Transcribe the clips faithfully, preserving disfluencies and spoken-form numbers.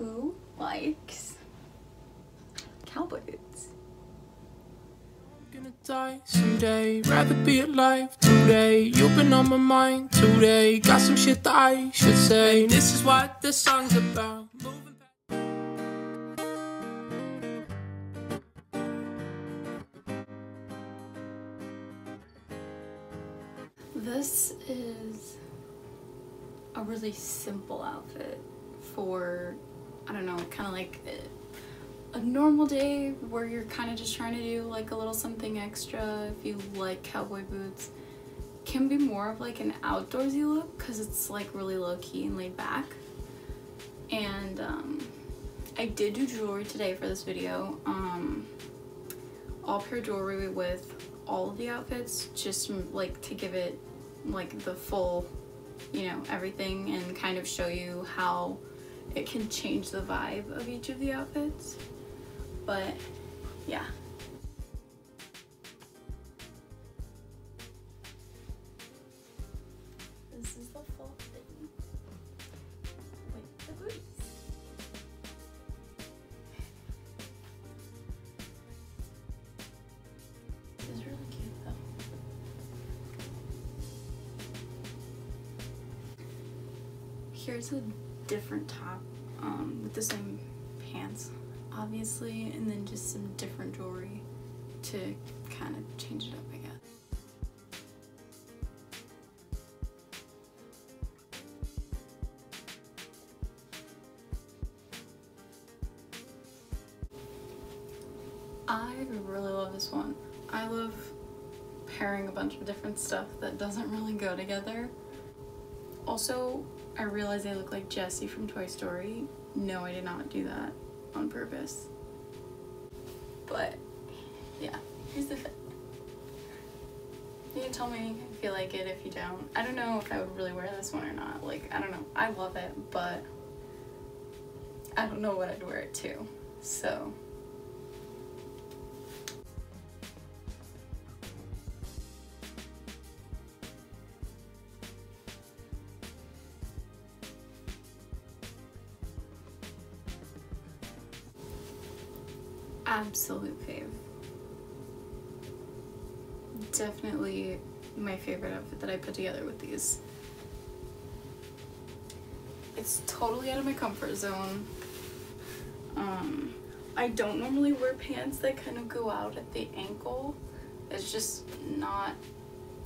who likes cowboy boots? Gonna die someday, rather be alive today. You've been on my mind today. Got some shit that I should say. This is what this song's about. This is a really simple outfit for, I don't know, kind of like a normal day where you're kind of just trying to do like a little something extra. If you like cowboy boots, can be more of like an outdoorsy look because it's like really low-key and laid back. And um, I did do jewelry today for this video. Um, all pure jewelry with all of the outfits, just like to give it like the full, you know, everything, and kind of show you how it can change the vibe of each of the outfits. But yeah. This is the full thing with the boots. This is really cute though. Here's a different top um, with the same pants, obviously, and then just some different jewelry to kind of change it up, I guess. I really love this one. I love pairing a bunch of different stuff that doesn't really go together. Also, I realized I look like Jessie from Toy Story. No, I did not do that on purpose. But yeah, here's the thing. You can tell me if you feel like it, if you don't. I don't know if I would really wear this one or not. Like, I don't know. I love it, but I don't know what I'd wear it to. So. Absolute fave. Definitely my favorite outfit that I put together with these. It's totally out of my comfort zone. Um, I don't normally wear pants that kind of go out at the ankle. It's just not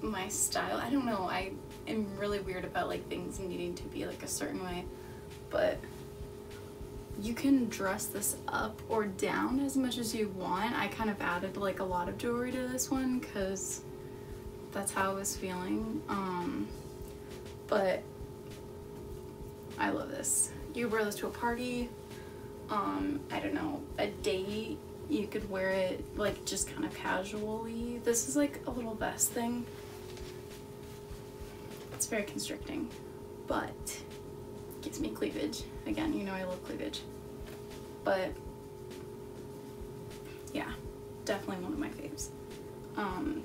my style. I don't know, I am really weird about like things needing to be like a certain way, but you can dress this up or down as much as you want. I kind of added like a lot of jewelry to this one because that's how I was feeling. Um, but I love this. You wear this to a party, um, I don't know, a date. You could wear it like just kind of casually. This is like a little vest thing. It's very constricting, but gives me cleavage. Again, you know I love cleavage. But yeah, definitely one of my faves. Um,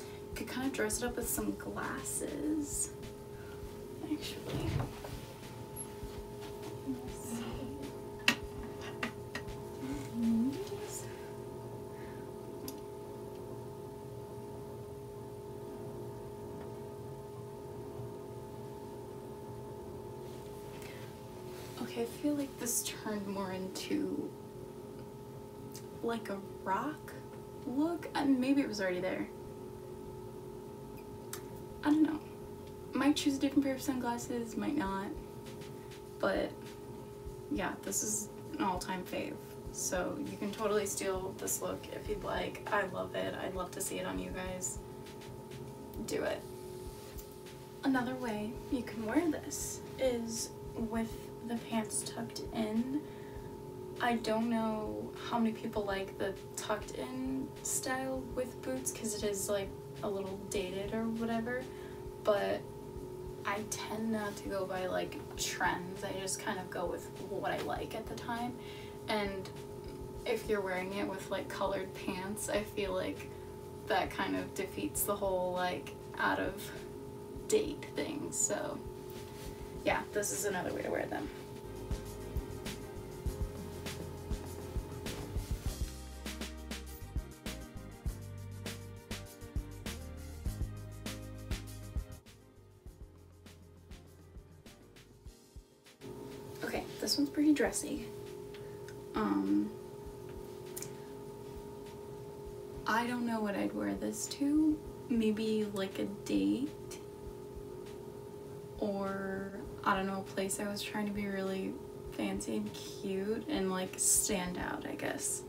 you could kind of dress it up with some glasses. Actually. Let's see. Mm-hmm. I feel like this turned more into like a rock look, and maybe it was already there. I don't know. Might choose a different pair of sunglasses, might not. But yeah, this is an all-time fave. So you can totally steal this look if you'd like. I love it. I'd love to see it on you guys. Do it. Another way you can wear this is with the pants tucked in. I don't know how many people like the tucked in style with boots because it is like a little dated or whatever, but I tend not to go by like trends. I just kind of go with what I like at the time. And if you're wearing it with like colored pants, I feel like that kind of defeats the whole like out of date thing. So yeah, this is another way to wear them. This one's pretty dressy. Um, I don't know what I'd wear this to. Maybe like a date, or I don't know, a place I was trying to be really fancy and cute and like stand out, I guess.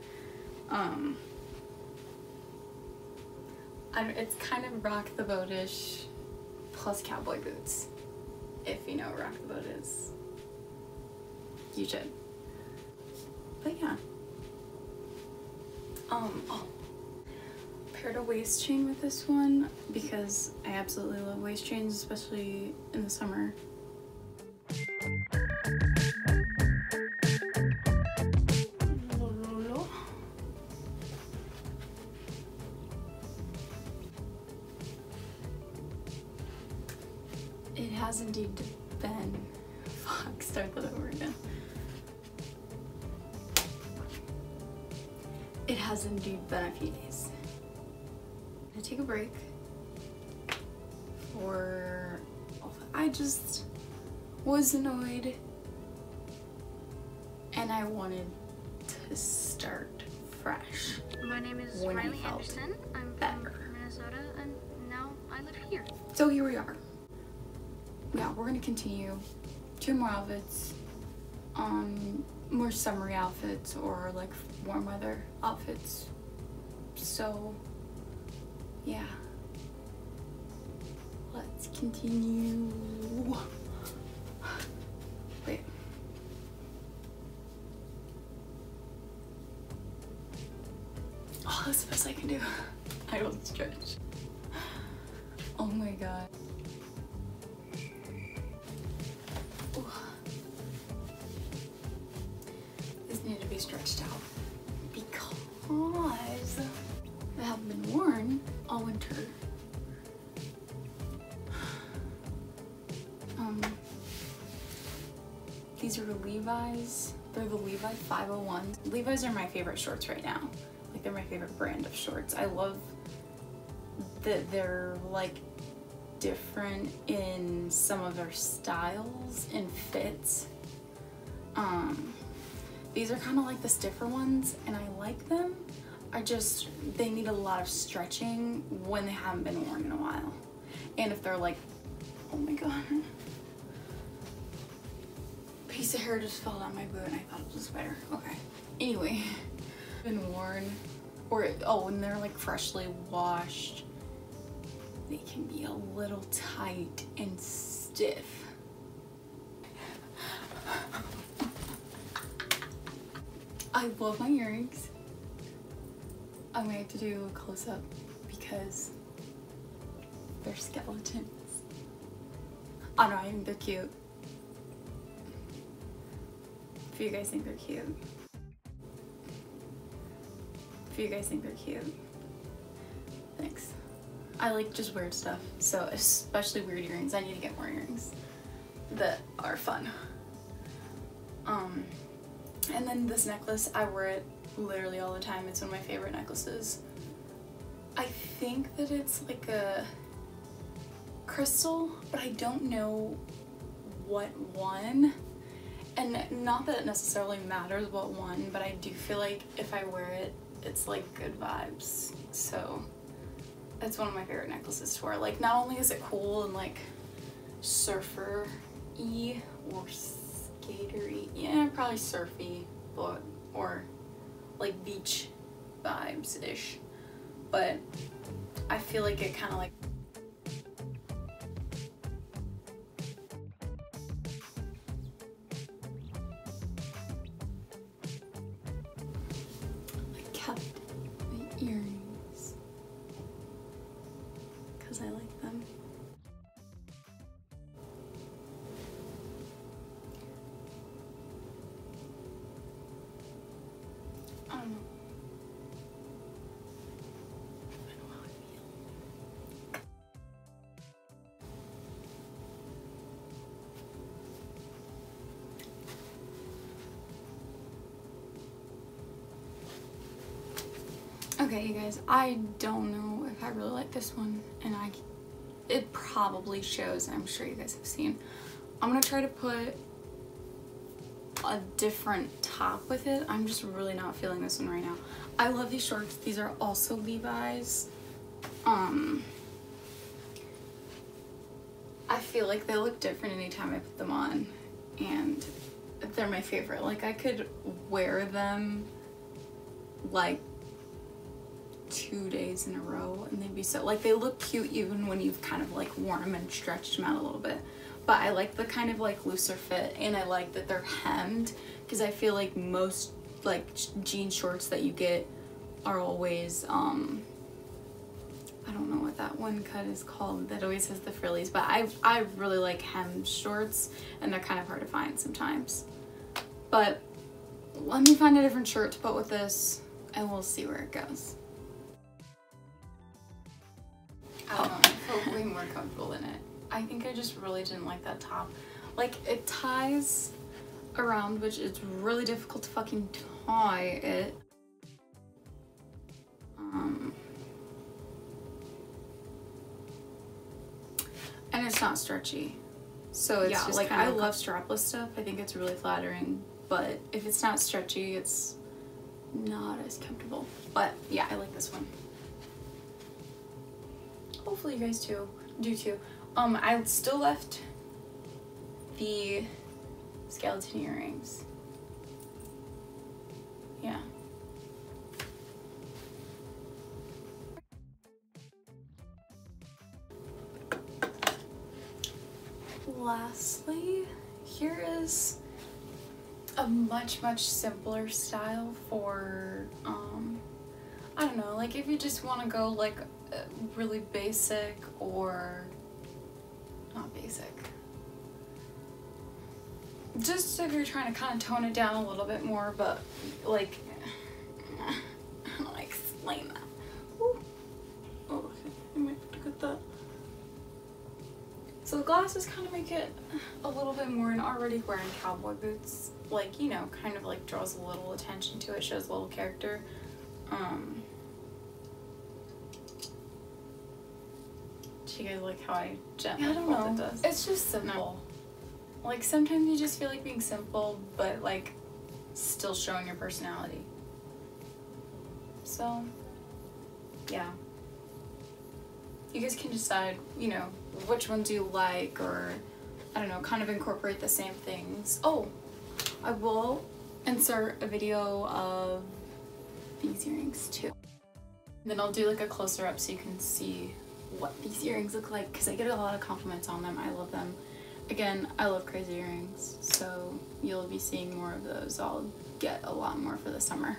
Um, I don't, it's kind of rock the boat-ish plus cowboy boots. If you know what rock the boat is, you should. But yeah. Um, oh. Paired a waist chain with this one because I absolutely love waist chains, especially in the summer. It has indeed been. Fuck, start that over again. It has indeed been a few days. I'm gonna take a break for all that. I just was annoyed and I wanted to start fresh. My name is Riley Anderson. I'm better. from Minnesota and now I live here. So here we are. Yeah, we're gonna continue. Two more outfits. Um, more summery outfits or like warm weather outfits. So yeah, let's continue. Wait. Oh, that's the best I can do. I don't stretch. Oh my god. Ooh. These need to be stretched out because they haven't been worn all winter. Um, these are the Levi's. They're the Levi five oh ones. Levi's are my favorite shorts right now. Like, they're my favorite brand of shorts. I love that they're like different in some of their styles and fits. Um, these are kind of like the stiffer ones and I like them. I just, they need a lot of stretching when they haven't been worn in a while. And if they're like, oh my god, piece of hair just fell down my boot and I thought it was a spider. Okay, anyway, been worn, or, oh, when they're like freshly washed, they can be a little tight and stiff. I love my earrings. I'm gonna have to do a close-up because they're skeletons. Oh no, I think they're cute. If you guys think they're cute. If you guys think they're cute. Thanks. I like just weird stuff, so especially weird earrings. I need to get more earrings that are fun. Um, and then this necklace, I wear it literally all the time. It's one of my favorite necklaces. I think that it's like a crystal, but I don't know what one, and not that it necessarily matters what one, but I do feel like if I wear it, it's like good vibes. So it's one of my favorite necklaces to wear. Like, not only is it cool and like surfer-y or skater-y, yeah, probably surfy, but or like beach vibes-ish, but I feel like it kind of like, I kept the earrings because I like them. Okay, you guys, I don't know if I really like this one, and I, it probably shows, I'm sure you guys have seen. I'm gonna try to put a different top with it. I'm just really not feeling this one right now. I love these shorts. These are also Levi's. Um, I feel like they look different anytime I put them on, and they're my favorite. Like, I could wear them like two days in a row and they'd be so, like, they look cute even when you've kind of like worn them and stretched them out a little bit. But I like the kind of like looser fit, and I like that they're hemmed, because I feel like most like jean shorts that you get are always, um, I don't know what that one cut is called that always has the frillies, but I, I really like hemmed shorts, and they're kind of hard to find sometimes. But let me find a different shirt to put with this and we'll see where it goes. I don't know, I feel way more comfortable in it. I think I just really didn't like that top. Like, it ties around, which it's really difficult to fucking tie it. Um, and it's not stretchy. So it's, yeah, just like, I love strapless stuff. I think it's really flattering, but if it's not stretchy, it's not as comfortable. But yeah, I like this one. Hopefully you guys too, do too. Um, I still left the skeleton earrings. Yeah. Lastly, here is a much, much simpler style for, um, I don't know, like if you just want to go like really basic, or not basic, just if you're trying to kind of tone it down a little bit more, but like, I don't know how to explain that. Ooh. Oh, okay, I might have to get that. So the glasses kind of make it a little bit more, and already wearing cowboy boots, like, you know, kind of like draws a little attention to it, shows a little character. Um, do you guys like how I gently, yeah, I don't know, it does? It's just simple. No. Like, sometimes you just feel like being simple, but like still showing your personality. So yeah, you guys can decide, you know, which ones you like, or I don't know, kind of incorporate the same things. Oh, I will insert a video of these earrings too. Then I'll do like a closer up so you can see what these earrings look like, because I get a lot of compliments on them. I love them. Again, I love crazy earrings, so you'll be seeing more of those. I'll get a lot more for the summer.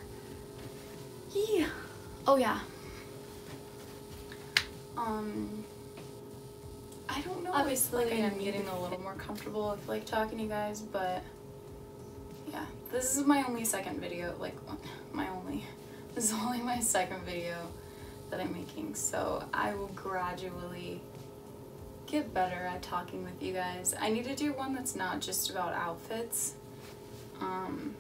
Yeah. Oh yeah. Um, I don't know. Obviously, like, I'm getting a little more comfortable with like talking to you guys, but yeah, this is my only second video. Like, my only. This is only my second video that I'm making, so I will gradually get better at talking with you guys. I need to do one that's not just about outfits. Um,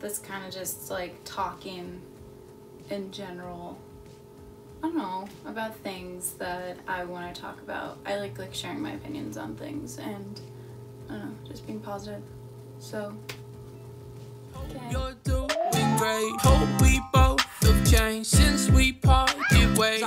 that's kind of just like talking in general, I don't know, about things that I want to talk about. I like like sharing my opinions on things, and I don't know, just being positive. So okay. Hope we both have changed since we parted ways.